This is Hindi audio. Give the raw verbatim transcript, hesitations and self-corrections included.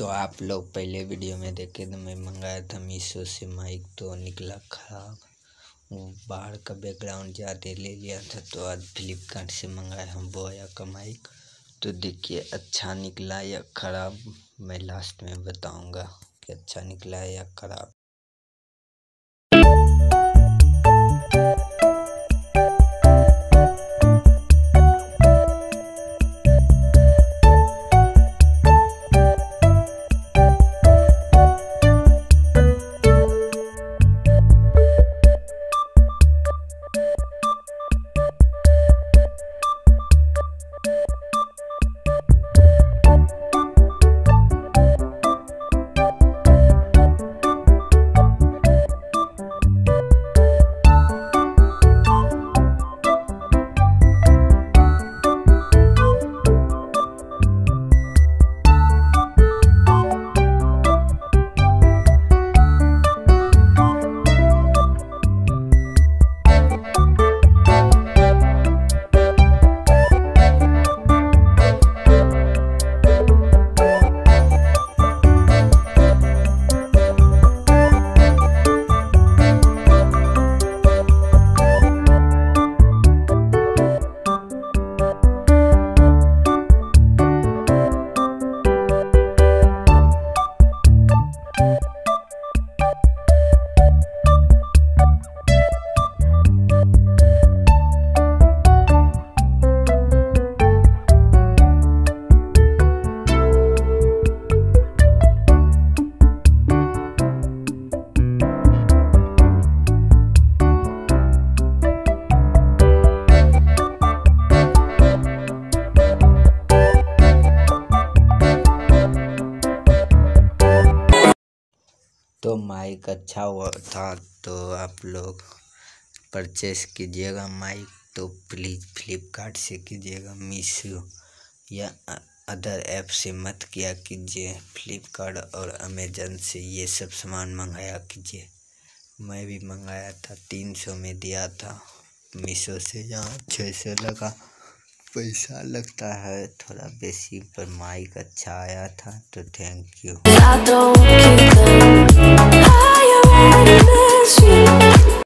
तो आप लोग पहले वीडियो में देखे तो मैं मंगाया था मीशो से माइक, तो निकला खराब। बाहर का बैकग्राउंड ज़्यादा ले लिया था, तो आज फ्लिपकार्ट से मंगाया हम बोया का माइक। तो देखिए अच्छा निकला या ख़राब, मैं लास्ट में बताऊंगा कि अच्छा निकला या ख़राब। तो माइक अच्छा हुआ था, तो आप लोग परचेस कीजिएगा माइक तो प्लीज़ फ्लिपकार्ट से कीजिएगा, मीशो या अदर ऐप से मत किया कीजिए। फ्लिपकार्ट और अमेजन से ये सब सामान मंगाया कीजिए। मैं भी मंगाया था, तीन सौ में दिया था मीशो से, जहाँ छः सौ लगा पैसा लगता है थोड़ा बेसी, पर माइक अच्छा आया था, तो थैंक यू।